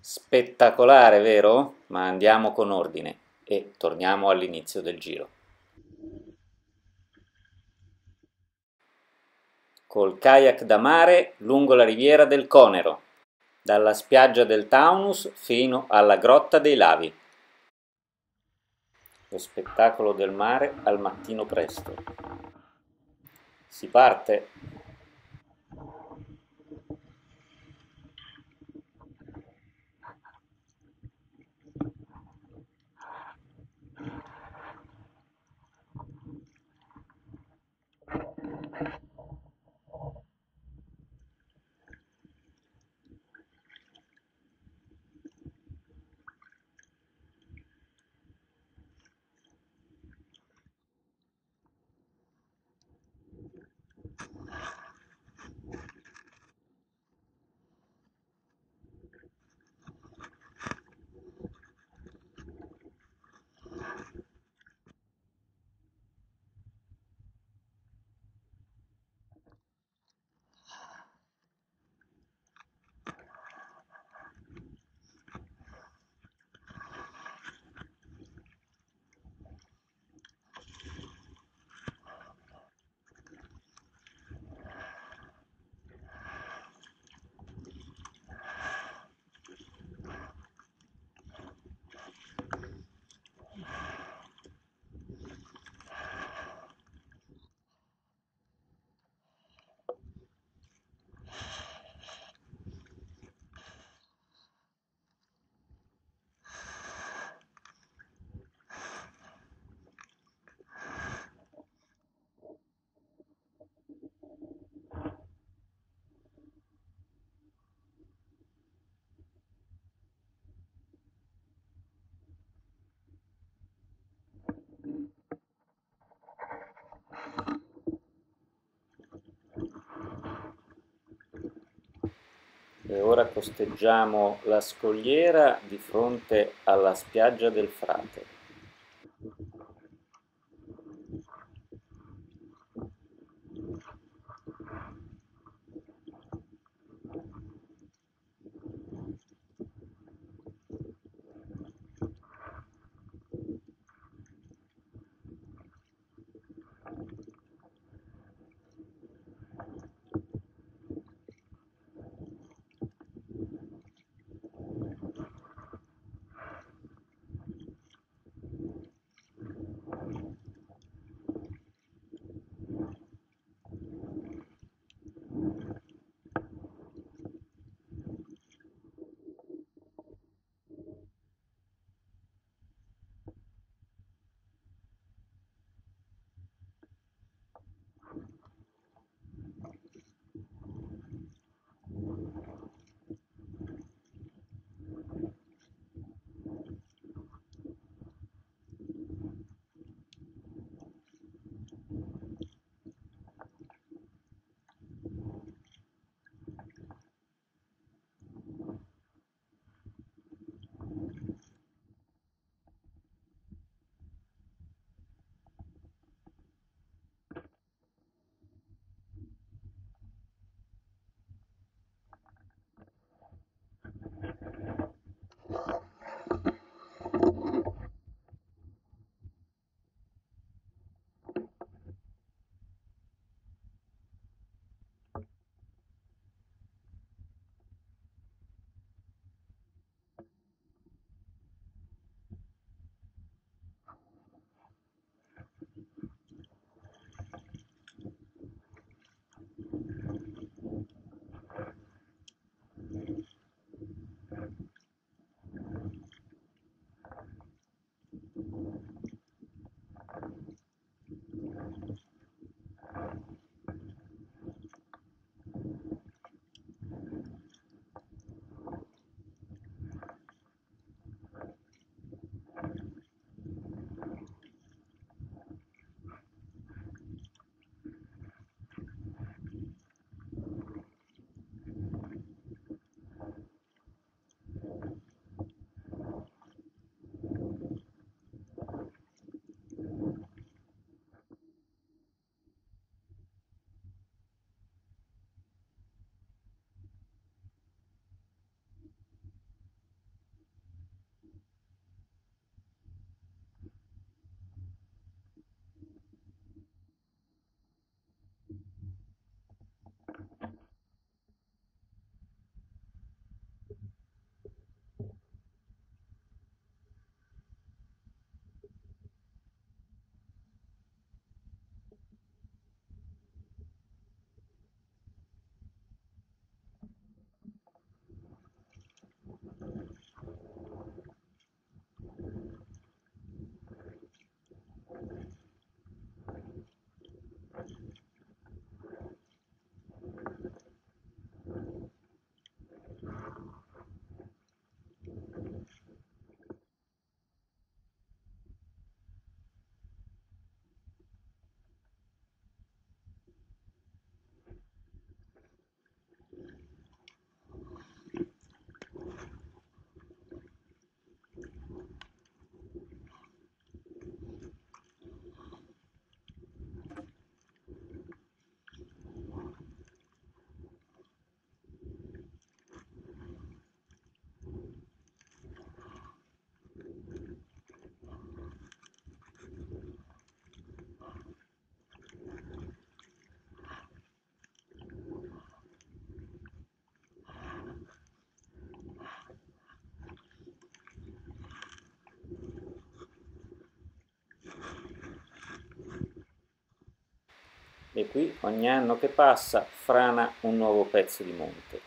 Spettacolare, vero? Ma andiamo con ordine e torniamo all'inizio del giro. Col kayak da mare lungo la riviera del Conero, dalla spiaggia del Taunus fino alla Grotta dei Lavi. Lo spettacolo del mare al mattino presto. Si parte! E ora costeggiamo la scogliera di fronte alla spiaggia del Frate. e qui ogni anno che passa frana un nuovo pezzo di monte.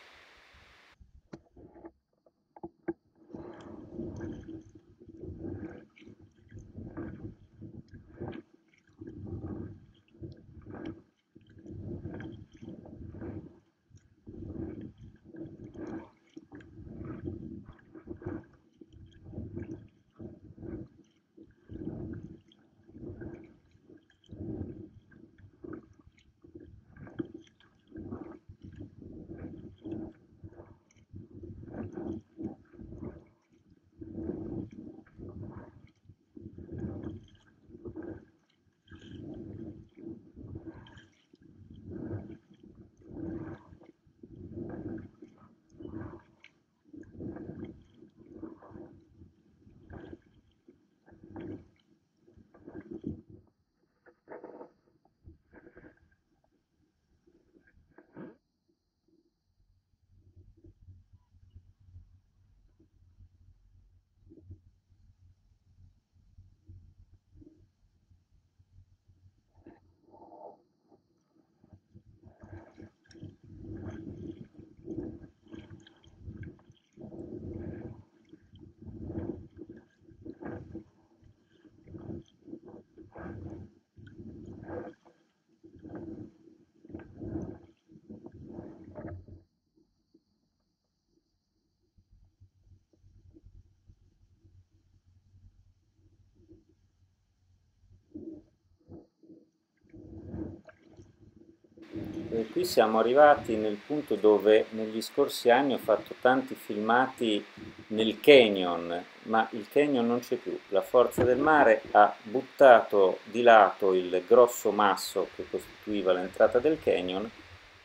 E qui siamo arrivati nel punto dove negli scorsi anni ho fatto tanti filmati nel canyon, ma il canyon non c'è più. La forza del mare ha buttato di lato il grosso masso che costituiva l'entrata del canyon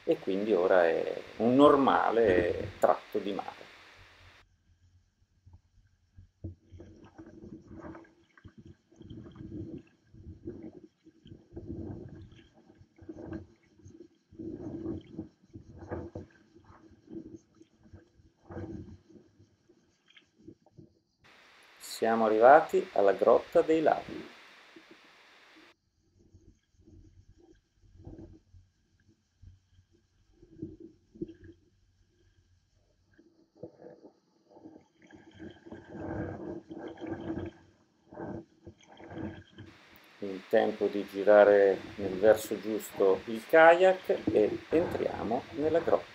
e quindi ora è un normale tratto di mare. Siamo arrivati alla Grotta dei Lavi. Il tempo di girare nel verso giusto il kayak e entriamo nella grotta.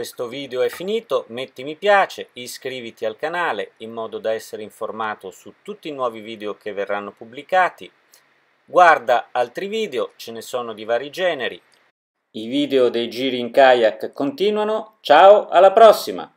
questo video è finito, metti mi piace, iscriviti al canale in modo da essere informato su tutti i nuovi video che verranno pubblicati, guarda altri video, ce ne sono di vari generi. I video dei giri in kayak continuano, ciao, alla prossima!